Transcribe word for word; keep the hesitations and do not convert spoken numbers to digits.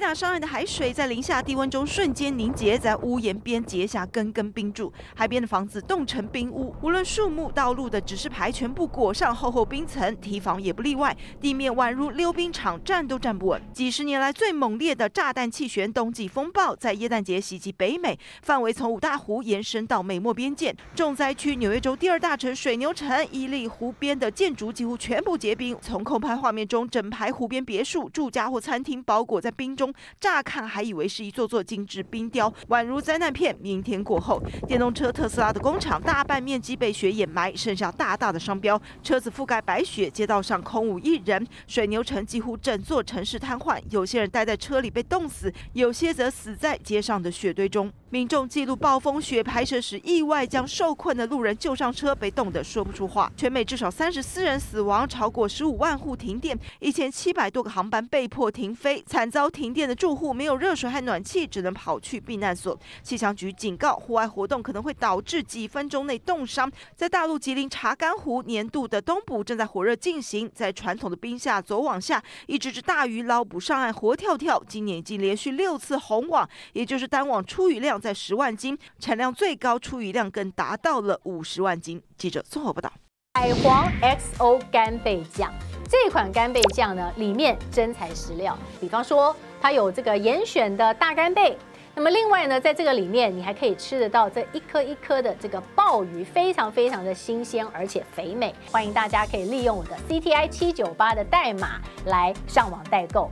拍打上岸的海水在零下低温中瞬间凝结，在屋檐边结下根根冰柱。海边的房子冻成冰屋，无论树木、道路的指示牌全部裹上厚厚冰层，堤防也不例外。地面宛如溜冰场，站都站不稳。几十年来最猛烈的炸弹气旋冬季风暴在耶诞节袭击北美，范围从五大湖延伸到美墨边界。重灾区纽约州第二大城水牛城，伊利湖边的建筑几乎全部结冰。从空拍画面中，整排湖边别墅、住家或餐厅包裹在 冰中，乍看还以为是一座座精致冰雕，宛如灾难片。明天过后，电动车特斯拉的工厂大半面积被雪掩埋，剩下大大的商标，车子覆盖白雪，街道上空无一人。水牛城几乎整座城市瘫痪，有些人待在车里被冻死，有些则死在街上的雪堆中。民众记录暴风雪拍摄时，意外将受困的路人救上车，被冻得说不出话。全美至少三十四人死亡，超过十五万户停电，一千七百多个航班被迫停飞，惨遭 遭停电的住户没有热水和暖气，只能跑去避难所。气象局警告，户外活动可能会导致几分钟内冻伤。在大陆吉林查干湖，年度的冬捕正在火热进行，在传统的冰下走网下，一只只大鱼捞捕上岸，活跳跳。今年已经连续六次红网，也就是单网出鱼量在十万斤，产量最高出鱼量更达到了五十万斤。记者综合报道。海皇 X O 干贝酱。 这款干贝酱呢，里面真材实料。比方说，它有这个严选的大干贝，那么另外呢，在这个里面你还可以吃得到这一颗一颗的这个鲍鱼，非常非常的新鲜而且肥美。欢迎大家可以利用我的 C T I 七九八的代码来上网代购。